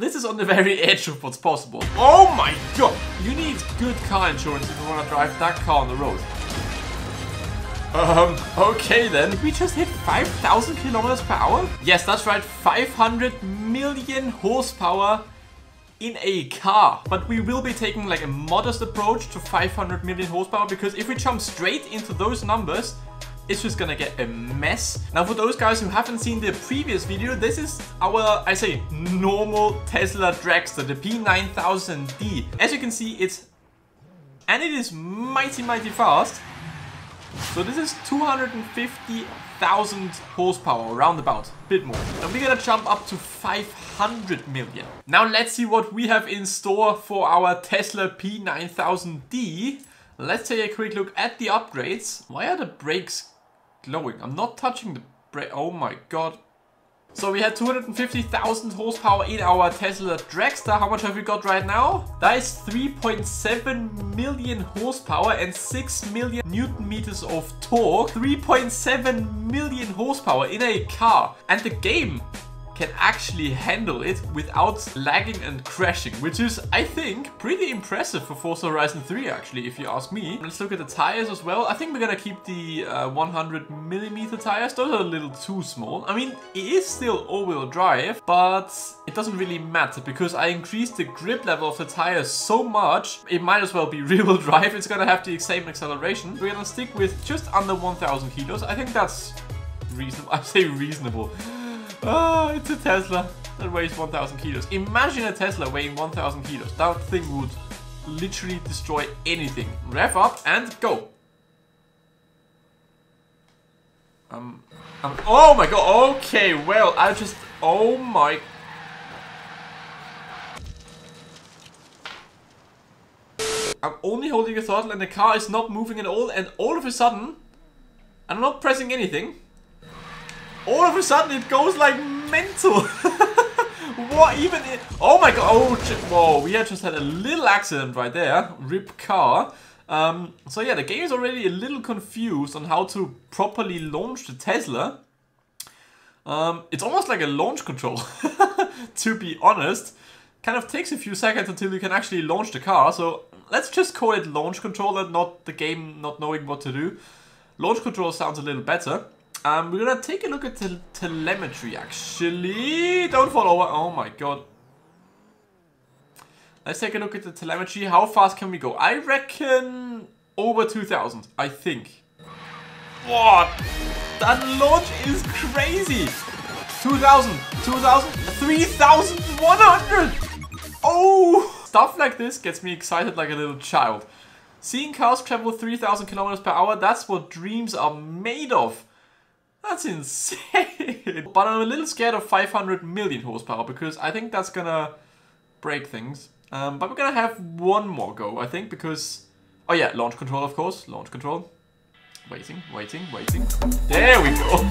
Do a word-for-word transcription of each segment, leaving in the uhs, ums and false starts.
this is on the very edge of what's possible. Oh my god! You need good car insurance if you want to drive that car on the road. Um, okay then. Did we just hit five thousand kilometers per hour? Yes, that's right, five hundred million horsepower in a car. But we will be taking like a modest approach to five hundred million horsepower, because if we jump straight into those numbers, it's just gonna get a mess. Now, for those guys who haven't seen the previous video, this is our, I say, normal Tesla Dragster, the P nine thousand D. As you can see, it's, and it is mighty, mighty fast. So this is two hundred fifty thousand horsepower, roundabout, bit more. And we're gonna jump up to five hundred million. Now let's see what we have in store for our Tesla P nine thousand D. Let's take a quick look at the upgrades. Why are the brakes glowing? I'm not touching the brake, oh my god. So we had two hundred fifty thousand horsepower in our Tesla Dragster. How much have we got right now? That is three point seven million horsepower and six million Newton meters of torque. three point seven million horsepower in a car. And the game can actually handle it without lagging and crashing, which is, I think, pretty impressive for Forza Horizon three, actually, if you ask me. Let's look at the tires as well. I think we're gonna keep the uh, one hundred millimeter tires. Those are a little too small. I mean, it is still all-wheel drive, but it doesn't really matter because I increased the grip level of the tires so much, it might as well be rear-wheel drive. It's gonna have the same acceleration. We're gonna stick with just under one thousand kilos. I think that's reasonable. I say reasonable. Oh, it's a Tesla that weighs one thousand kilos. Imagine a Tesla weighing one thousand kilos. That thing would literally destroy anything. Rev up and go. Um, um, oh my god, okay, well, I just, oh my. I'm only holding a throttle and the car is not moving at all, and all of a sudden, I'm not pressing anything. All of a sudden it goes like mental. What even is, oh my god, oh shit, whoa, we had just had a little accident right there, rip car. Um, so yeah, the game is already a little confused on how to properly launch the Tesla. Um, it's almost like a launch control, to be honest. Kind of takes a few seconds until you can actually launch the car, so let's just call it launch control and not the game not knowing what to do. Launch control sounds a little better. Um, we're gonna take a look at the telemetry, actually. Don't fall over. Oh my god. Let's take a look at the telemetry. How fast can we go? I reckon over two thousand, I think. What? That launch is crazy. two thousand, two thousand, three thousand one hundred. Oh! Stuff like this gets me excited like a little child. Seeing cars travel three thousand kilometers per hour, that's what dreams are made of. That's insane! But I'm a little scared of five hundred million horsepower because I think that's gonna break things. Um, but we're gonna have one more go, I think, because... Oh yeah, launch control, of course. Launch control. Waiting, waiting, waiting. There we go!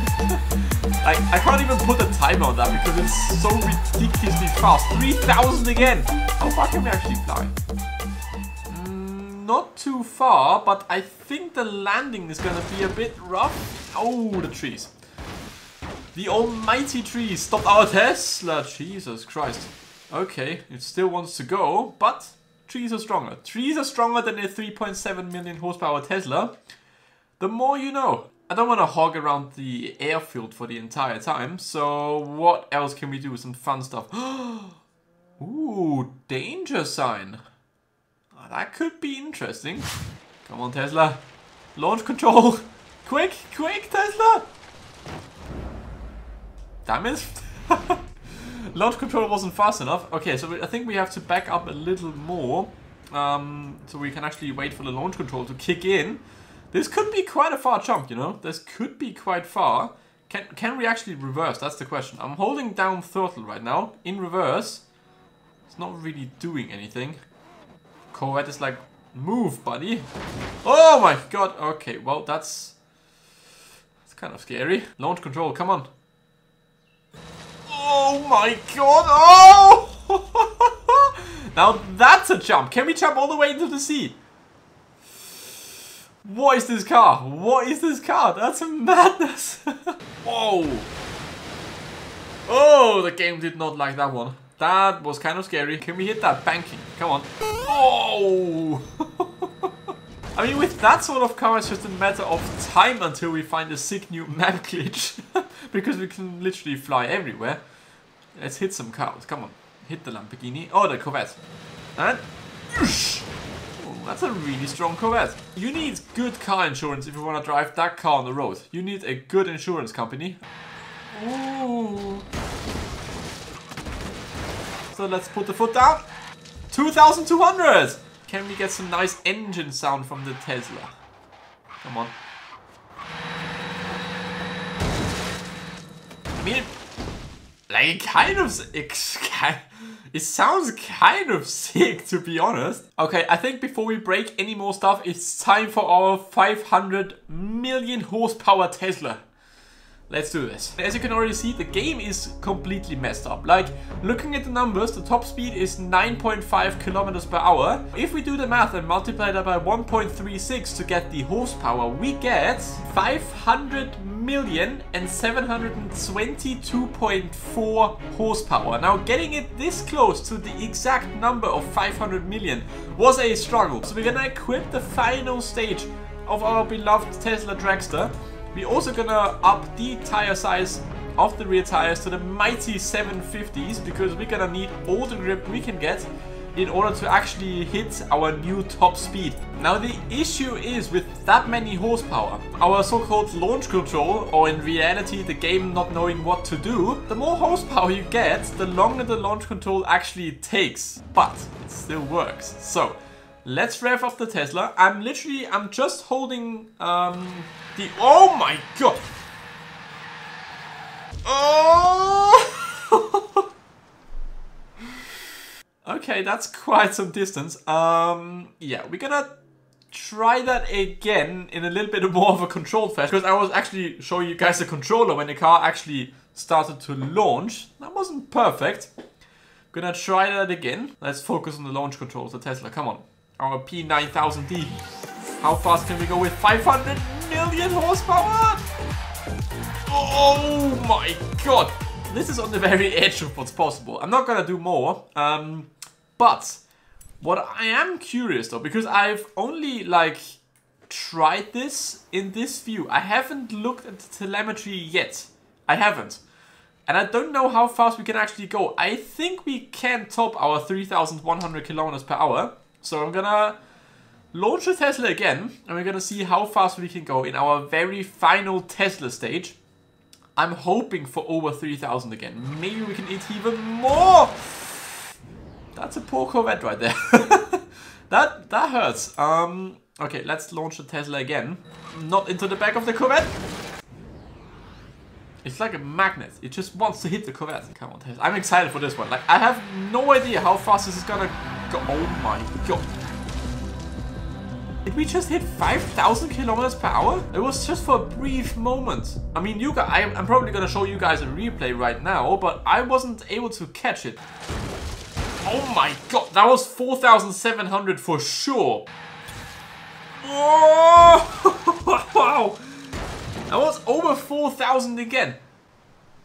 I, I can't even put a timer on that because it's so ridiculously fast. three thousand again! How far can we actually fly? Not too far, but I think the landing is gonna be a bit rough. Oh, the trees. The almighty trees stopped our Tesla. Jesus Christ. Okay, it still wants to go, but trees are stronger. Trees are stronger than a three point seven million horsepower Tesla. The more you know. I don't want to hog around the airfield for the entire time, so what else can we do? Some fun stuff. Ooh, danger sign. That could be interesting. Come on, Tesla. Launch control. Quick, quick, Tesla. Damn it. Launch control wasn't fast enough. Okay, so we, I think we have to back up a little more. Um, so we can actually wait for the launch control to kick in. This could be quite a far jump, you know. This could be quite far. Can, can we actually reverse? That's the question. I'm holding down throttle right now. In reverse. It's not really doing anything. Corvette is like, move, buddy. Oh my god. Okay, well, that's... That's kind of scary. Launch control, come on. Oh my god. Oh! Now that's a jump. Can we jump all the way into the sea? What is this car? What is this car? That's a madness. Whoa. Oh, the game did not like that one. That was kind of scary. Can we hit that banking? Come on. Oh! I mean, with that sort of car, it's just a matter of time until we find a sick new map glitch. Because we can literally fly everywhere. Let's hit some cars. Come on. Hit the Lamborghini. Oh, the Corvette. And... that's a really strong Corvette. You need good car insurance if you want to drive that car on the road. You need a good insurance company. Ooh. So let's put the foot down. two thousand two hundred! Can we get some nice engine sound from the Tesla? Come on. I mean, like, it kind of... it sounds kind of sick, to be honest. Okay, I think before we break any more stuff, it's time for our five hundred million horsepower Tesla. Let's do this. As you can already see, the game is completely messed up. Like, looking at the numbers, the top speed is nine point five kilometers per hour. If we do the math and multiply that by one point three six to get the horsepower, we get five hundred million and seven hundred twenty-two point four horsepower. Now, getting it this close to the exact number of five hundred million was a struggle. So we're gonna equip the final stage of our beloved Tesla Dragster. We're also gonna up the tire size of the rear tires to the mighty seven fifties, because we're gonna need all the grip we can get in order to actually hit our new top speed. Now, the issue is, with that many horsepower, our so-called launch control, or in reality the game not knowing what to do, the more horsepower you get, the longer the launch control actually takes, but it still works. So let's rev off the Tesla. I'm literally, I'm just holding um, the... oh my god! Oh! Okay, that's quite some distance. Um, yeah, we're gonna try that again in a little bit more of a controlled fashion, because I was actually showing you guys the controller when the car actually started to launch. That wasn't perfect. Gonna try that again. Let's focus on the launch controls of the Tesla. Come on. Our P nine thousand D. How fast can we go with five hundred million horsepower? Oh my god. This is on the very edge of what's possible. I'm not gonna do more. Um, but what I am curious though, because I've only like tried this in this view. I haven't looked at the telemetry yet. I haven't. And I don't know how fast we can actually go. I think we can top our three thousand one hundred kilometers per hour. So I'm gonna launch the Tesla again, and we're gonna see how fast we can go in our very final Tesla stage. I'm hoping for over three thousand again. Maybe we can eat even more! That's a poor Corvette right there. that that hurts. Um, okay, let's launch the Tesla again. Not into the back of the Corvette. It's like a magnet. It just wants to hit the Corvette. Come on, Tesla. I'm excited for this one. Like, I have no idea how fast this is gonna go. Oh my god. Did we just hit five thousand kilometers per hour? It was just for a brief moment. I mean, you guys, I'm probably gonna show you guys a replay right now, but I wasn't able to catch it. Oh my god, that was four thousand seven hundred for sure. Oh! Wow! That was over four thousand again.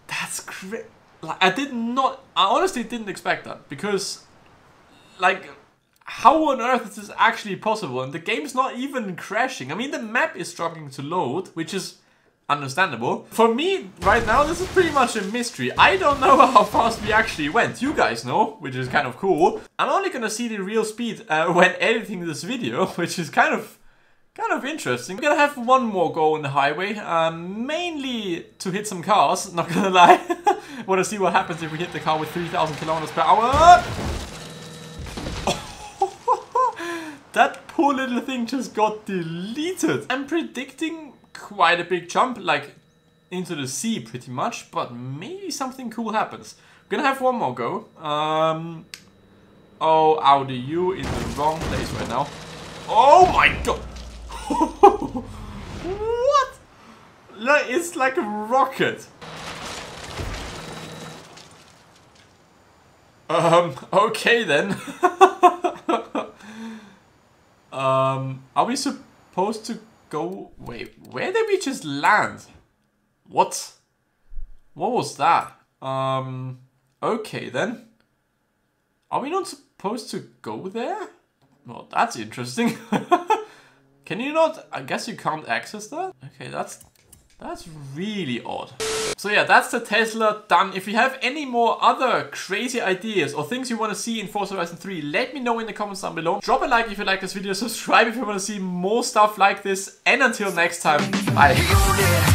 That's crazy. Like, I did not, I honestly didn't expect that, because, like, how on earth is this actually possible? And the game's not even crashing. I mean, the map is struggling to load, which is understandable. For me, right now, this is pretty much a mystery. I don't know how fast we actually went. You guys know, which is kind of cool. I'm only gonna see the real speed uh, when editing this video, which is kind of... Kind of interesting. We're gonna have one more go on the highway, um, mainly to hit some cars, not gonna lie. Wanna see what happens if we hit the car with three thousand kilometers per hour. That poor little thing just got deleted. I'm predicting quite a big jump, like into the sea pretty much, but maybe something cool happens. We're gonna have one more go. Um, oh, Audi, you in the wrong place right now. Oh my god! What? It's like a rocket. Um, okay then. um, are we supposed to go... Wait, where did we just land? What? What was that? Um, okay then. Are we not supposed to go there? Well, that's interesting. Can you not? I guess you can't access that? Okay, that's that's really odd. So yeah, that's the Tesla done. If you have any more other crazy ideas or things you want to see in Forza Horizon three, let me know in the comments down below. Drop a like if you like this video, subscribe if you want to see more stuff like this, and until next time, bye.